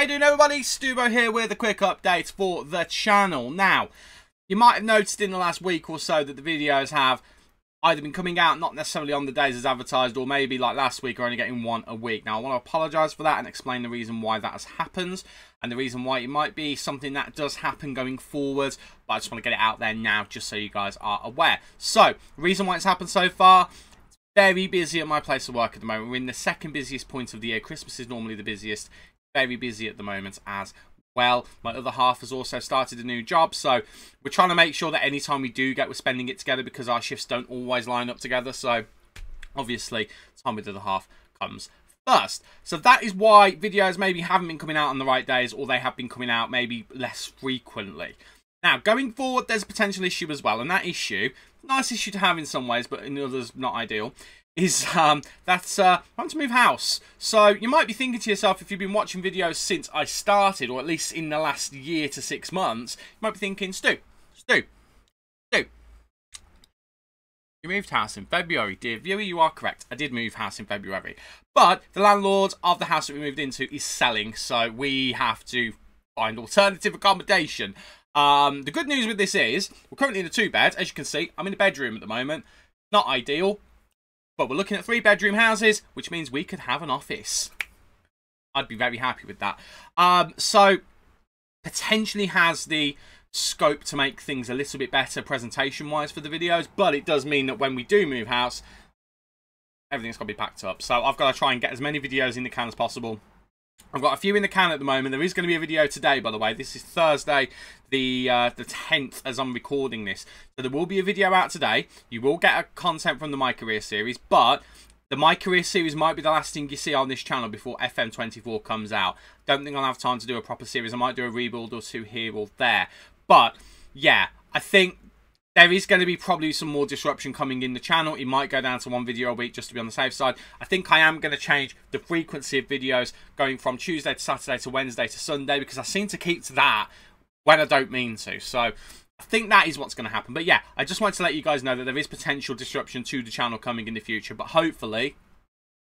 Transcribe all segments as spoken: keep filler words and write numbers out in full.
How you doing, everybody? StuBo here with a quick update for the channel. Now, you might have noticed in the last week or so that the videos have either been coming out not necessarily on the days as advertised, or maybe like last week, or only getting one a week. Now, I want to apologise for that and explain the reason why that has happened, and the reason why it might be something that does happen going forward, but I just want to get it out there now just so you guys are aware. So, the reason why it's happened so far... Very busy at my place of work at the moment. We're in the second busiest point of the year. Christmas is normally the busiest. Very busy at the moment as well. My other half has also started a new job, so we're trying to make sure that any time we do get, we're spending it together, because our shifts don't always line up together. So obviously, time with the other half comes first. So that is why videos maybe haven't been coming out on the right days, or they have been coming out maybe less frequently. Now, going forward, there's a potential issue as well, and that issue, nice issue to have in some ways, but in others, not ideal, is um, that uh, I want to move house. So you might be thinking to yourself, if you've been watching videos since I started, or at least in the last year to six months, you might be thinking, Stu, Stu, Stu, you moved house in February. Dear viewer, you are correct. I did move house in February. But the landlord of the house that we moved into is selling, so we have to find alternative accommodation. Um, the good news with this is, we're currently in a two-bed, as you can see. I'm in a bedroom at the moment. Not ideal, but we're looking at three-bedroom houses, which means we could have an office. I'd be very happy with that. Um, so, potentially has the scope to make things a little bit better presentation-wise for the videos, but it does mean that when we do move house, everything's got to be packed up. So, I've got to try and get as many videos in the can as possible. I've got a few in the can at the moment. There is going to be a video today, by the way. This is Thursday, the uh, the tenth, as I'm recording this. So there will be a video out today. You will get a content from the MyCareer series, but the MyCareer series might be the last thing you see on this channel before F M twenty-four comes out. Don't think I'll have time to do a proper series. I might do a rebuild or two here or there. But, yeah, I think... there is going to be probably some more disruption coming in the channel. It might go down to one video a week just to be on the safe side. I think I am going to change the frequency of videos, going from Tuesday to Saturday to Wednesday to Sunday, because I seem to keep to that when I don't mean to. So I think that is what's going to happen. But yeah, I just wanted to let you guys know that there is potential disruption to the channel coming in the future. But hopefully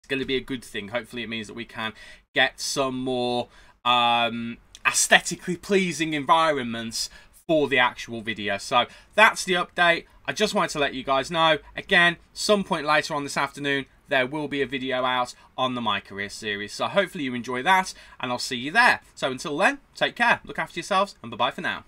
it's going to be a good thing. Hopefully it means that we can get some more um, aesthetically pleasing environments for the actual video. So that's the update. I just wanted to let you guys know. Again, some point later on this afternoon, there will be a video out on the MyCareer series. So hopefully you enjoy that, and I'll see you there. So until then, take care, look after yourselves, and bye-bye for now.